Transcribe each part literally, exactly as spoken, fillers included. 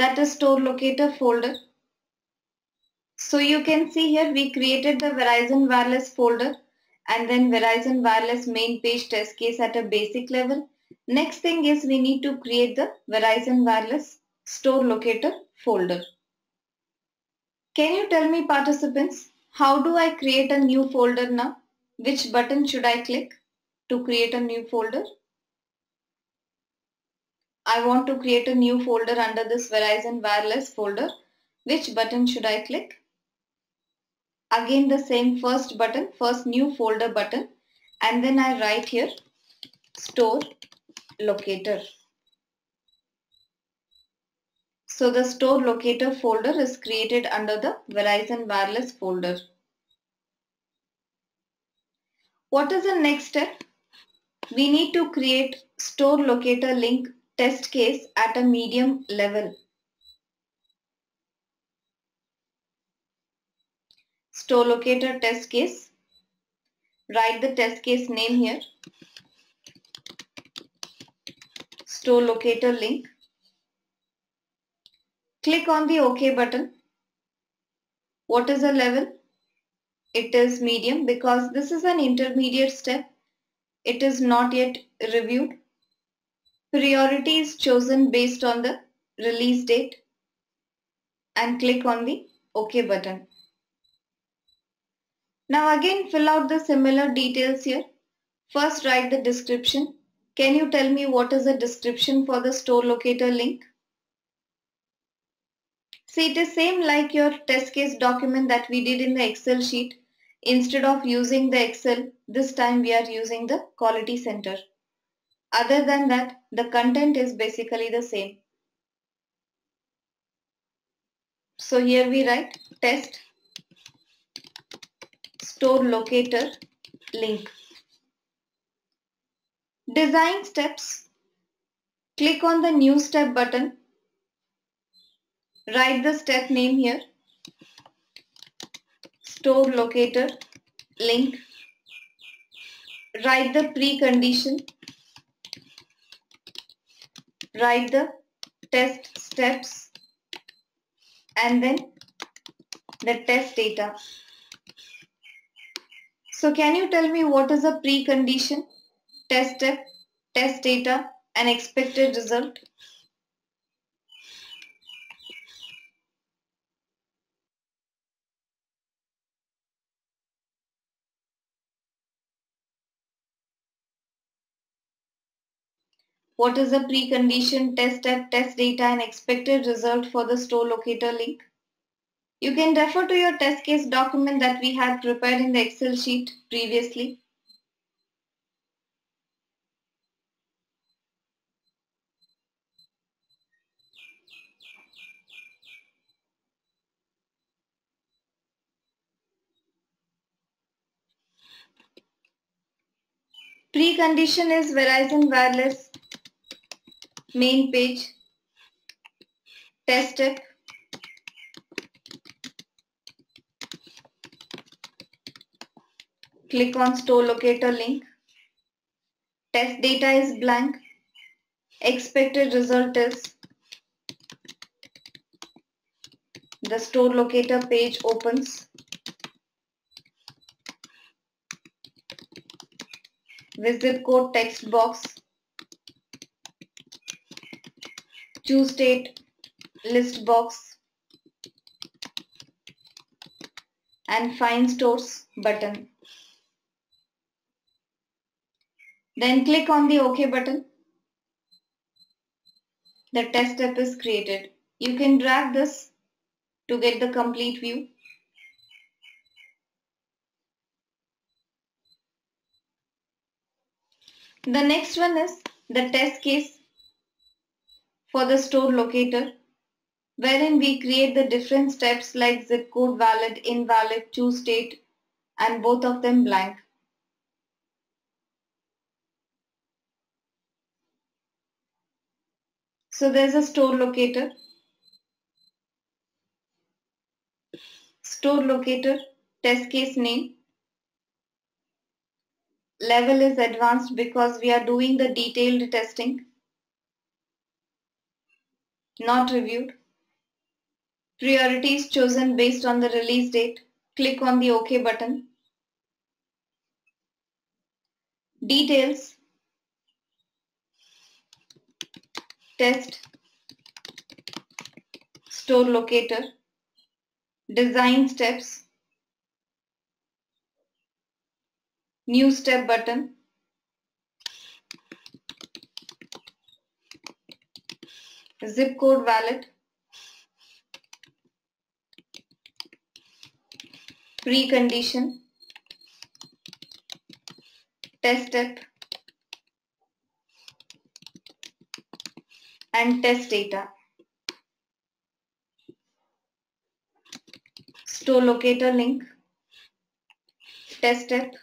That is store locator folder. So you can see here we created the Verizon Wireless folder and then Verizon Wireless main page test case at a basic level. Next thing is we need to create the Verizon Wireless store locator folder. Can you tell me, participants, how do I create a new folder now? Which button should I click to create a new folder? I want to create a new folder under this Verizon Wireless folder. Which button should I click? Again the same first button, first new folder button, and then I write here store locator. So the store locator folder is created under the Verizon Wireless folder. What is the next step? We need to create store locator link test case at a medium level. Store locator test case. Write the test case name here. Store locator link. Click on the OK button. What is the level? It is medium because this is an intermediate step. It is not yet reviewed. Priority is chosen based on the release date and click on the OK button. Now again fill out the similar details here. First write the description. Can you tell me what is the description for the store locator link? See, it is same like your test case document that we did in the Excel sheet. Instead of using the Excel, this time we are using the Quality Center. Other than that, the content is basically the same. So here we write test store locator link. Design steps. Click on the new step button. Write the step name here. Store locator link. Write the precondition. Write the test steps and then the test data. So can you tell me what is a precondition, test step, test data and expected result? What is the precondition, test step, test data and expected result for the store locator link? You can refer to your test case document that we had prepared in the Excel sheet previously. Precondition is Verizon Wireless main page, test step, click on store locator link, test data is blank, expected result is the store locator page opens, with zip code text box. Choose state list box and find stores button. Then click on the OK button. The test step is created. You can drag this to get the complete view. The next one is the test case for the store locator, wherein we create the different steps like zip code, valid, invalid, choose state, and both of them blank. So there's a store locator. Store locator, test case name. Level is advanced because we are doing the detailed testing. Not reviewed. Priority is chosen based on the release date. Click on the OK button. Details. Test. Store locator. Design steps. New step button. Zip code valid. Precondition. Test step. And test data. Store locator link. Test step.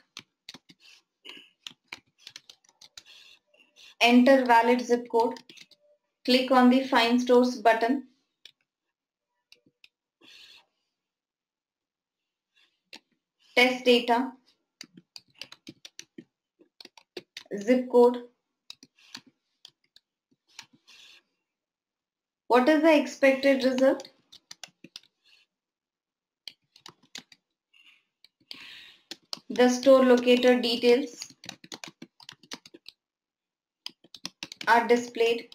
Enter valid zip code. Click on the Find Stores button. Test data. Zip code. What is the expected result? The store locator details are displayed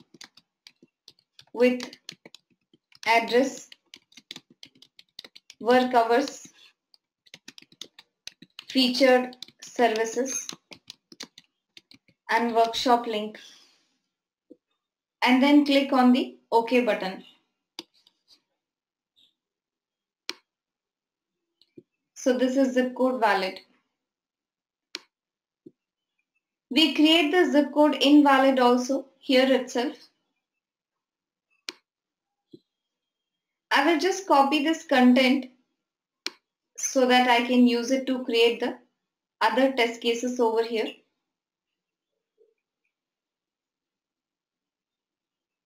with address, work hours, featured services, and workshop link, and then click on the OK button. So this is zip code valid. We create the zip code invalid also here itself. I will just copy this content so that I can use it to create the other test cases over here.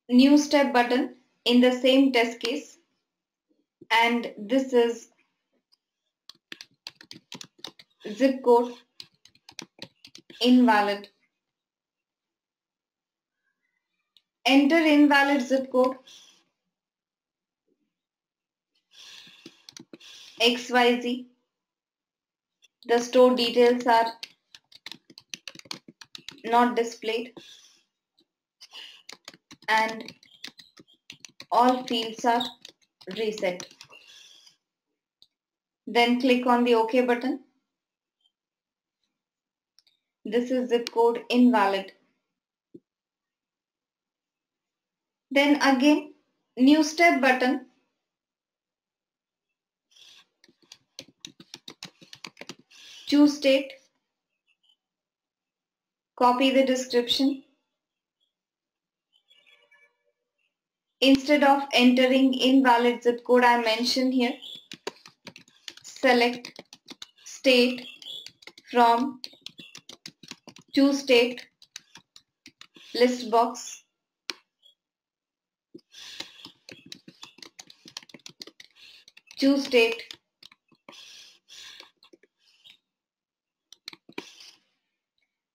New step button in the same test case, and this is zip code invalid. Enter invalid zip code X Y Z. The store details are not displayed and all fields are reset. Then click on the OK button. This is zip code invalid. Then again, new step button. Choose state. Copy the description. Instead of entering invalid zip code I mentioned here, select state from choose state list box. Choose state.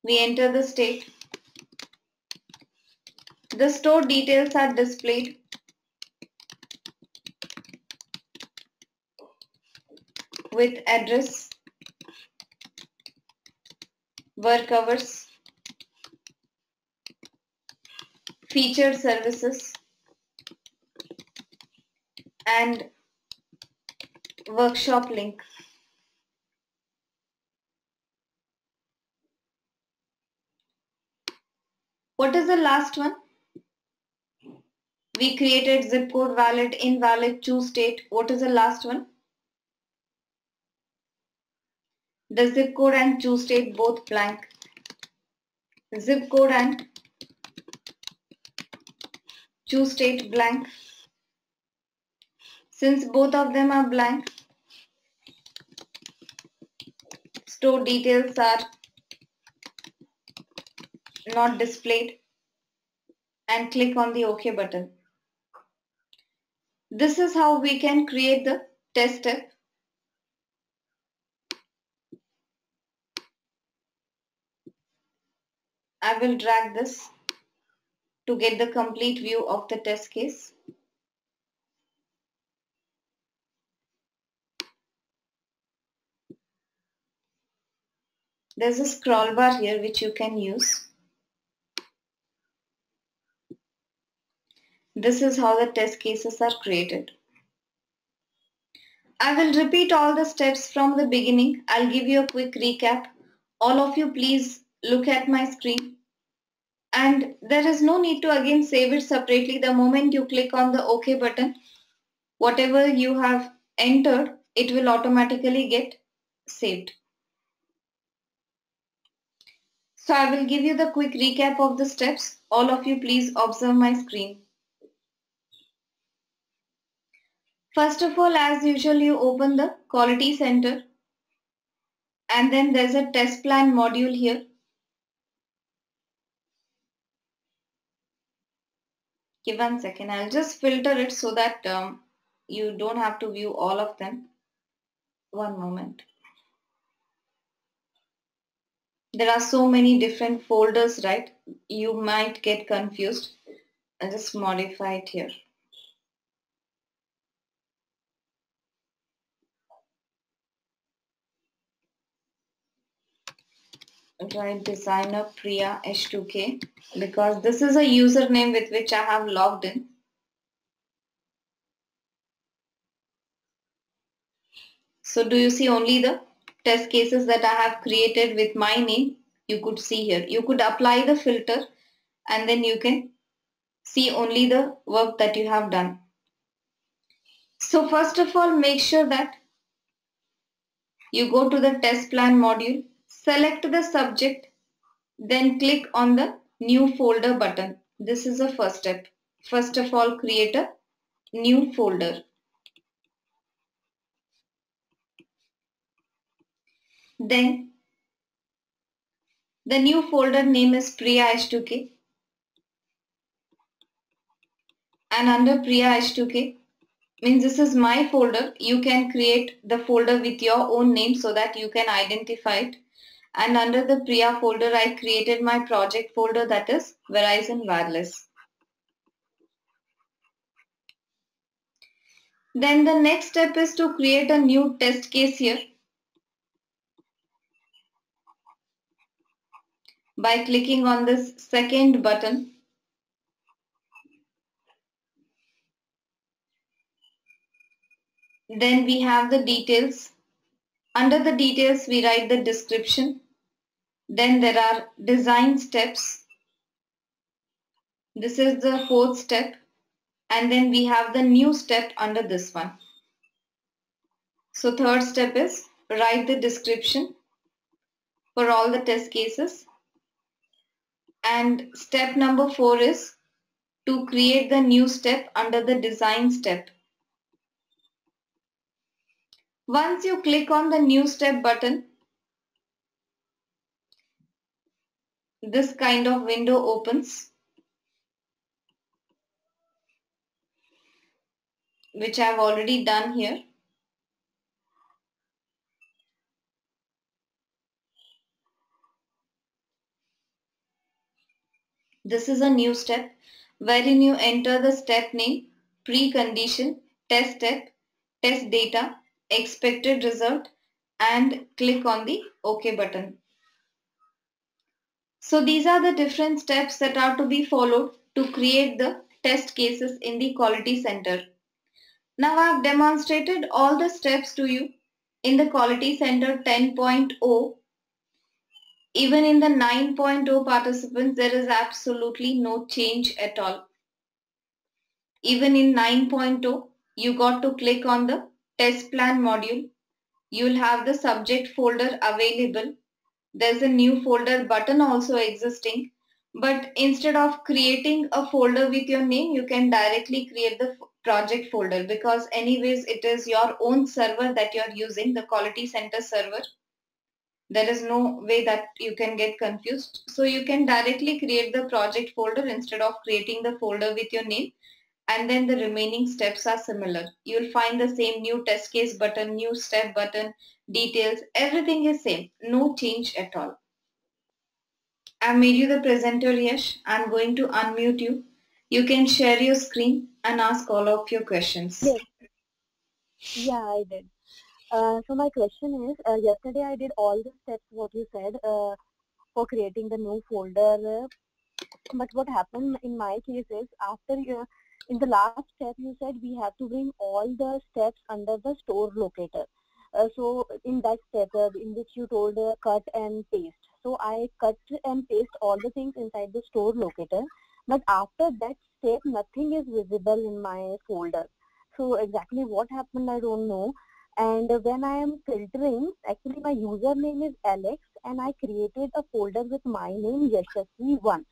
We enter the state. The store details are displayed. With address, work hours, featured services, and workshop link. What is the last one? We created zip code valid, invalid, choose state. What is the last one? The zip code and choose state both blank. Zip code and choose state blank. Since both of them are blank, store details are not displayed, and click on the OK button. This is how we can create the test step. I will drag this to get the complete view of the test case. There's a scroll bar here which you can use. This is how the test cases are created. I will repeat all the steps from the beginning. I'll give you a quick recap. All of you please look at my screen. And there is no need to again save it separately. The moment you click on the OK button, whatever you have entered, it will automatically get saved. So I will give you the quick recap of the steps. All of you please observe my screen. First of all, as usual, you open the Quality Center, and then there's a test plan module here. Give one second, I'll just filter it so that um, you don't have to view all of them. One moment. There are so many different folders, right? You might get confused. I'll just modify it here. Write designer Priya H two K because this is a username with which I have logged in. So do you see only the test cases that I have created with my name? You could see here. You could apply the filter and then you can see only the work that you have done. So first of all, make sure that you go to the test plan module, select the subject, then click on the new folder button. This is the first step. First of all, create a new folder. Then the new folder name is Priya H two K, and under Priya H two K, means this is my folder, you can create the folder with your own name so that you can identify it, and under the Priya folder I created my project folder, that is Verizon Wireless. Then the next step is to create a new test case here by clicking on this second button. Then we have the details. Under the details we write the description. Then there are design steps. This is the fourth step, and then we have the new step under this one. So third step is write the description for all the test cases. And step number four is to create the new step under the design step. Once you click on the new step button, this kind of window opens, which I've already done here. This is a new step wherein you enter the step name, precondition, test step, test data, expected result, and click on the OK button. So these are the different steps that are to be followed to create the test cases in the Quality Center. Now I have demonstrated all the steps to you in the Quality Center ten point oh. Even in the nine point oh participants, there is absolutely no change at all. Even in nine point oh, you got to click on the test plan module. You'll have the subject folder available. There's a new folder button also existing. But instead of creating a folder with your name, you can directly create the project folder, because anyways it is your own server that you are using, the Quality Center server. There is no way that you can get confused. So you can directly create the project folder instead of creating the folder with your name, and then the remaining steps are similar. You will find the same new test case button, new step button, details, everything is same, no change at all. I made you the presenter, Yash. I'm going to unmute you. You can share your screen and ask all of your questions. Yes. Yeah, I did. Uh, so my question is, uh, yesterday I did all the steps what you said uh, for creating the new folder. Uh, but what happened in my case is, after uh, in the last step you said we have to bring all the steps under the store locator. Uh, so in that step uh, in which you told uh, cut and paste. So I cut and paste all the things inside the store locator. But after that step, nothing is visible in my folder. So exactly what happened, I don't know. And when I am filtering, actually my username is Alex and I created a folder with my name Yashasvi one.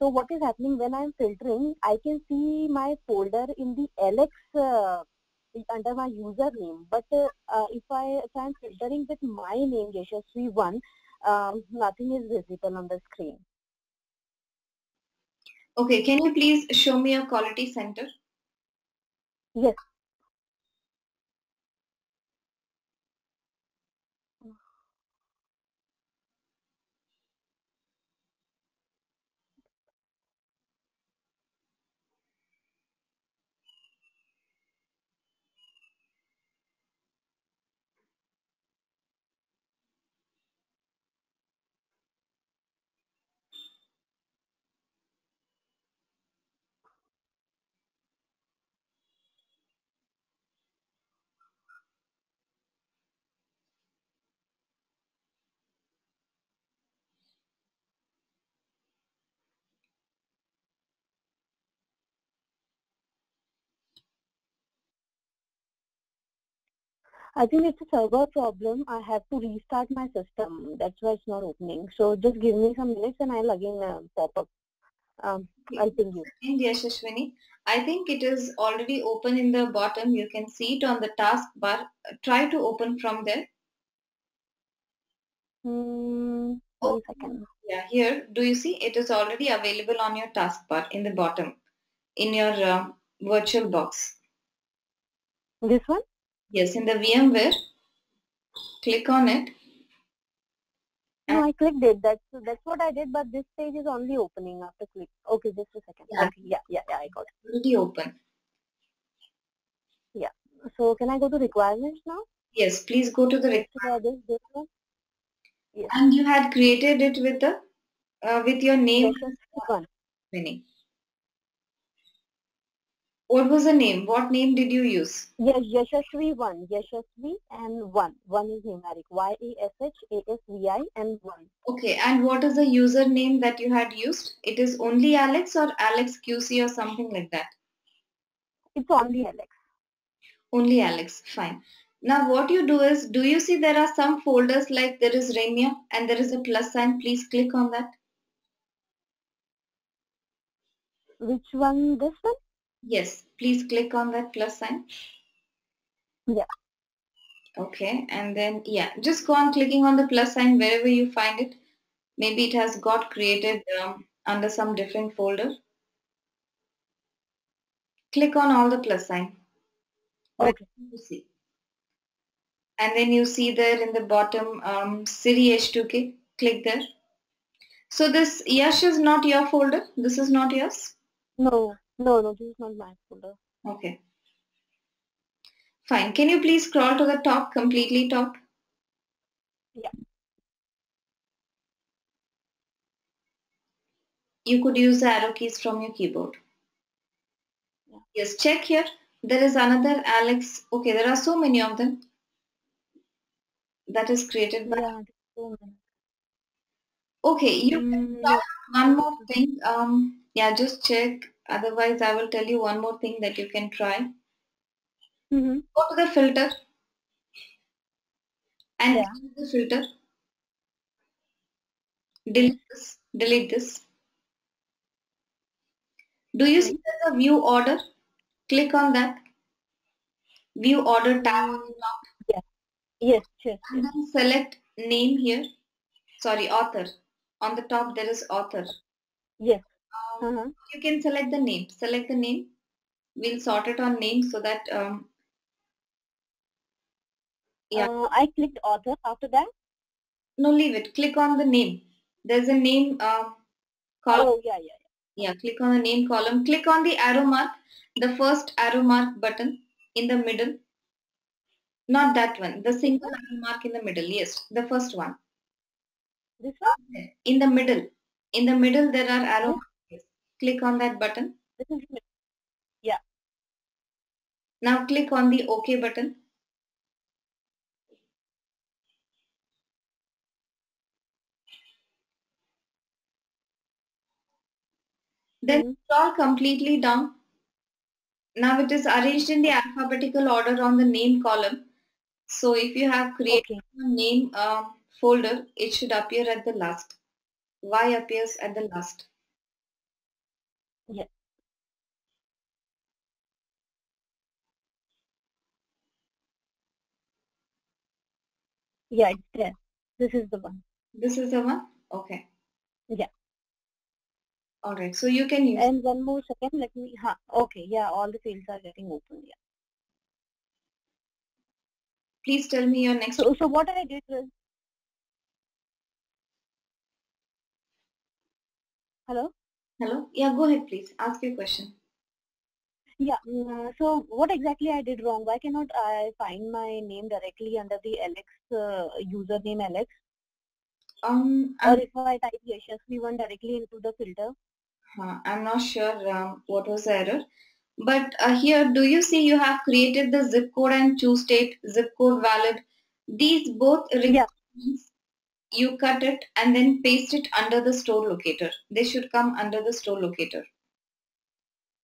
So what is happening when I am filtering, I can see my folder in the Alex uh, under my username. But uh, uh, if I am filtering with my name Yashasvi one, um, nothing is visible on the screen. Okay, can you please show me your Quality Center? Yes. I think it's a server problem. I have to restart my system. That's why it's not opening. So just give me some minutes and I'll again uh, pop up. Um, I'll ping you. Yashashwini, I think it is already open in the bottom. You can see it on the taskbar. Try to open from there. Mm, oh, second. Yeah, here. Do you see? It is already available on your taskbar in the bottom, in your uh, virtual box. This one? Yes, in the VMware, click on it. No, I clicked it. That's that's what I did. But this page is only opening after click. Okay, just a second. Yeah, okay, yeah, yeah, yeah, I got it. Already open. Yeah. So can I go to requirements now? Yes, please go to the requirements. This, this one. Yes. And you had created it with the uh, with your name. Yes, what was the name? What name did you use? Yes, Yashasvi one. Yashasvi and one. one is numeric. Y A S H A S V I and one. Okay, and what is the username that you had used? It is only Alex or Alex Q C or something like that? It's only Alex. Only Alex, fine. Now what you do is, do you see there are some folders like there is Ramya and there is a plus sign? Please click on that. Which one? This one? Yes, please click on that plus sign. Yeah. Okay, and then, yeah, just go on clicking on the plus sign wherever you find it. Maybe it has got created um, under some different folder. Click on all the plus sign. Okay. You see. And then you see there in the bottom, um, Siri H two K. Click there. So this Yash is not your folder. This is not yours. No. No, no, this is not my folder. Okay. Fine. Can you please scroll to the top, completely top? Yeah. You could use the arrow keys from your keyboard. Yeah. Yes, check here. There is another Alex. Okay, there are so many of them. That is created by... Yeah, so many. Okay, you can start one more thing. Um, yeah, just check. Otherwise, I will tell you one more thing that you can try. Mm-hmm. Go to the filter and yeah. Delete the filter. Delete this. Delete this. Do you see there's a view order? Click on that. View order tab on the top. Yeah. Yes, sure. And then select name here. Sorry, author. On the top there is author. Yes. Um, uh-huh. You can select the name. Select the name. We'll sort it on name so that. Um, yeah. Uh, I clicked author. After that. No, leave it. Click on the name. There's a name uh, column. Oh, yeah, yeah. Yeah, click on the name column. Click on the arrow mark, the first arrow mark button in the middle. Not that one, the single arrow mark in the middle. Yes, the first one. This one? In the middle. In the middle, there are arrow marks. Click on that button. This is it. Yeah. Now click on the OK button. Then scroll completely down. Now it is arranged in the alphabetical order on the name column. So if you have created okay. a name uh, folder, it should appear at the last. Y appears at the last. Yeah. Yeah, it's there. This is the one. This is the one? Okay. Yeah. All right, so you can use. And one more second, let me. Huh, okay, yeah, all the fields are getting open. Yeah. Please tell me your next. So, so what I did was. Hello. Hello. Yeah, go ahead, please. Ask your question. Yeah. So what exactly I did wrong? Why cannot I find my name directly under the Alex uh, username Alex? Um, or if I type H S V one directly into the filter. Huh, I'm not sure um, what was the error. But uh, here, do you see you have created the zip code and choose state, zip code valid. These both requirements, yeah. You cut it and then paste it under the store locator. They should come under the store locator.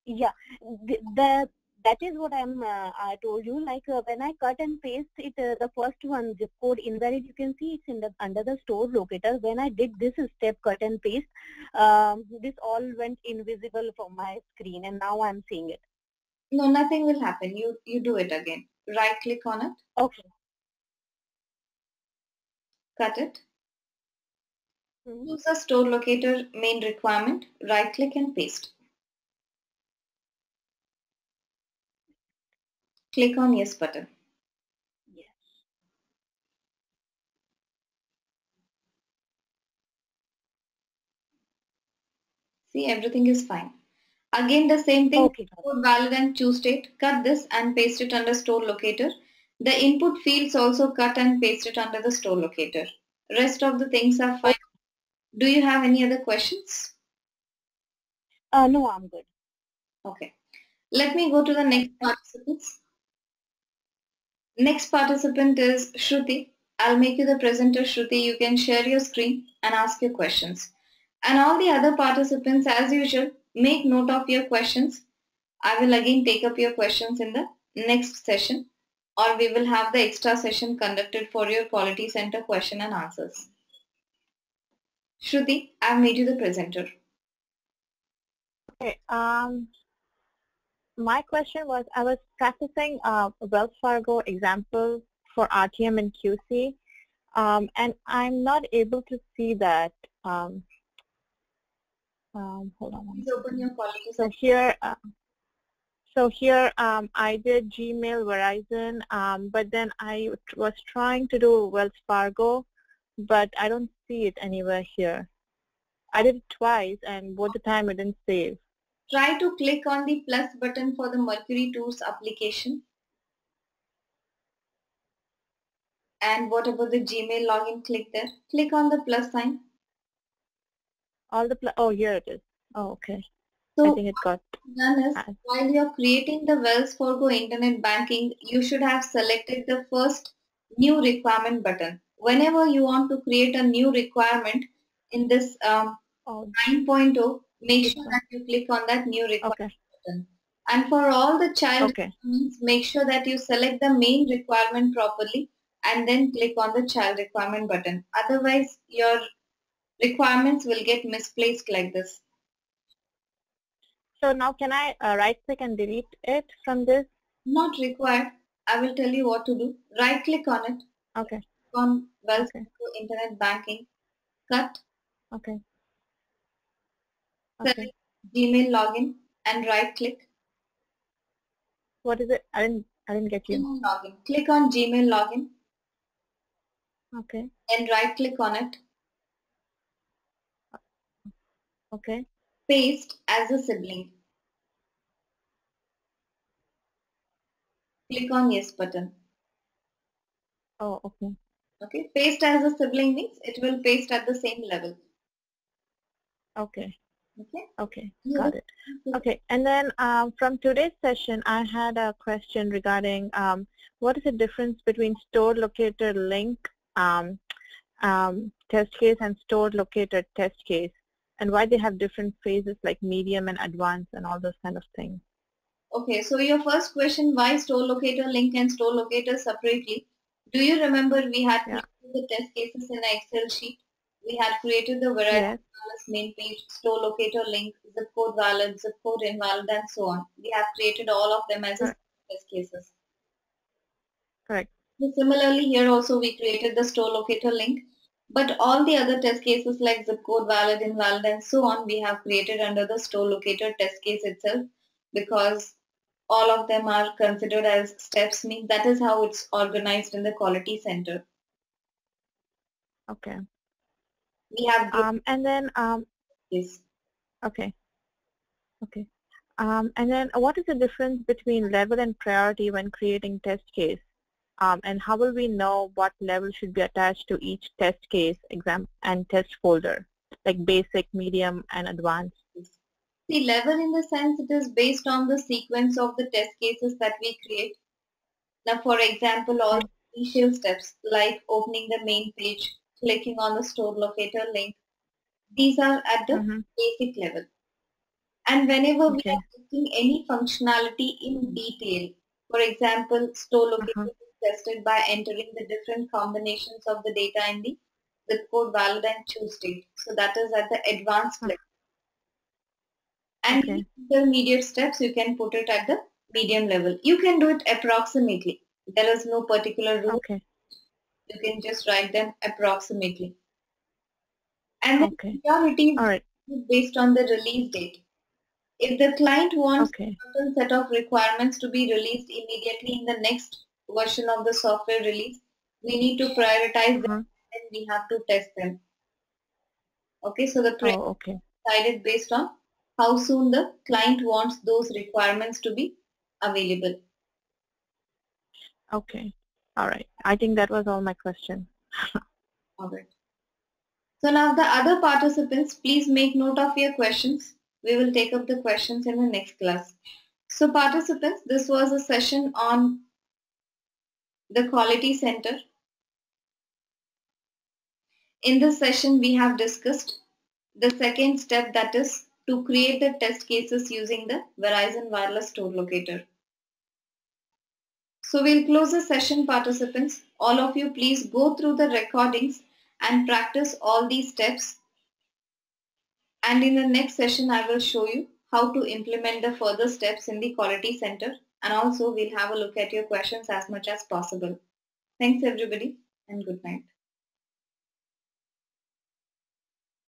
Yeah, the, the that is what I'm, uh, I told you, like uh, when I cut and paste it, uh, the first one zip code invalid, you can see it's in the, under the store locator. When I did this step, cut and paste, um, this all went invisible from my screen and now I'm seeing it. No, nothing will happen. You, you do it again. Right click on it. Okay. Cut it. Mm-hmm. Use the store locator main requirement. Right click and paste. Click on yes button. Yes. See, everything is fine. Again, the same thing. Okay. Valid and choose state. Cut this and paste it under store locator. The input fields also cut and paste it under the store locator. Rest of the things are fine. Do you have any other questions? Uh, no, I'm good. Okay. Let me go to the next participants. Next participant is Shruti. I'll make you the presenter, Shruti. You can share your screen and ask your questions. And all the other participants, as usual, make note of your questions. I will again take up your questions in the next session, or we will have the extra session conducted for your Quality Center question and answers. Shruti, I've made you the presenter. Okay. Um... My question was, I was practicing uh, a Wells Fargo example for R T M and Q C, um, and I'm not able to see that. Um, um, hold on. Please open your Quality Center. So here, uh, so here um, I did Gmail, Verizon, um, but then I was trying to do Wells Fargo, but I don't see it anywhere here. I did it twice, and both the time it didn't save. Try to click on the plus button for the Mercury Tools application. And what about the Gmail login? Click there. Click on the plus sign. All the pl oh, here it is. Oh, okay. So I think it got done is asked. While you're creating the Wells Fargo Internet Banking, you should have selected the first new requirement button. Whenever you want to create a new requirement in this um, oh. nine point oh, make sure that you click on that new requirement okay. button. And for all the child okay. requirements, make sure that you select the main requirement properly and then click on the child requirement button. Otherwise, your requirements will get misplaced like this. So now can I uh, right click and delete it from this? Not required. I will tell you what to do. Right click on it. Okay. On Wells Fargo okay. Internet Banking. Cut. Okay. Select okay. Gmail login and right click. What is it? I didn't I didn't get you. Gmail login. Click on Gmail login. Okay. And right click on it. Okay. Paste as a sibling. Click on yes button. Oh, okay. Okay. Paste as a sibling means it will paste at the same level. Okay. Okay. Okay. Got it. Okay. And then um, from today's session, I had a question regarding um, what is the difference between store locator link um, um, test case and store locator test case, and why they have different phases like medium and advanced and all those kind of things. Okay. So your first question, why store locator link and store locator separately? Do you remember we had yeah. the test cases in an Excel sheet? We had created the Verizon Wireless main page, store locator link, zip code valid, zip code invalid, and so on. We have created all of them as Correct. test cases. Correct. So similarly, here also we created the store locator link, but all the other test cases like zip code valid, invalid, and so on, we have created under the store locator test case itself, because all of them are considered as steps. Means that is how it's organized in the Quality Center. Okay. We have um and then um yes. Okay. Okay. Um and then what is the difference between level and priority when creating test case? Um and how will we know what level should be attached to each test case exam and test folder? Like basic, medium and advanced. See, level in the sense it is based on the sequence of the test cases that we create. Now for example, all initial steps like opening the main page, clicking on the store locator link, these are at the mm-hmm. basic level. And whenever okay. we are testing any functionality in detail, for example, store locator mm-hmm. is tested by entering the different combinations of the data in the zip code valid and choose date. So that is at the advanced mm-hmm. level. And okay. intermediate steps, you can put it at the medium level. You can do it approximately. There is no particular rule. Okay. You can just write them approximately. And okay. the priority is right. based on the release date. If the client wants okay. a certain set of requirements to be released immediately in the next version of the software release, we need to prioritize uh-huh. them and we have to test them. Okay, so the priority oh, okay. is decided based on how soon the client wants those requirements to be available. Okay. All right. I think that was all my question. All right. So now the other participants, please make note of your questions. We will take up the questions in the next class. So participants, this was a session on the Quality Center. In this session, we have discussed the second step, that is to create the test cases using the Verizon Wireless Store Locator. So we'll close the session, participants. All of you, please go through the recordings and practice all these steps. And in the next session, I will show you how to implement the further steps in the Quality Center. And also, we'll have a look at your questions as much as possible. Thanks, everybody, and good night.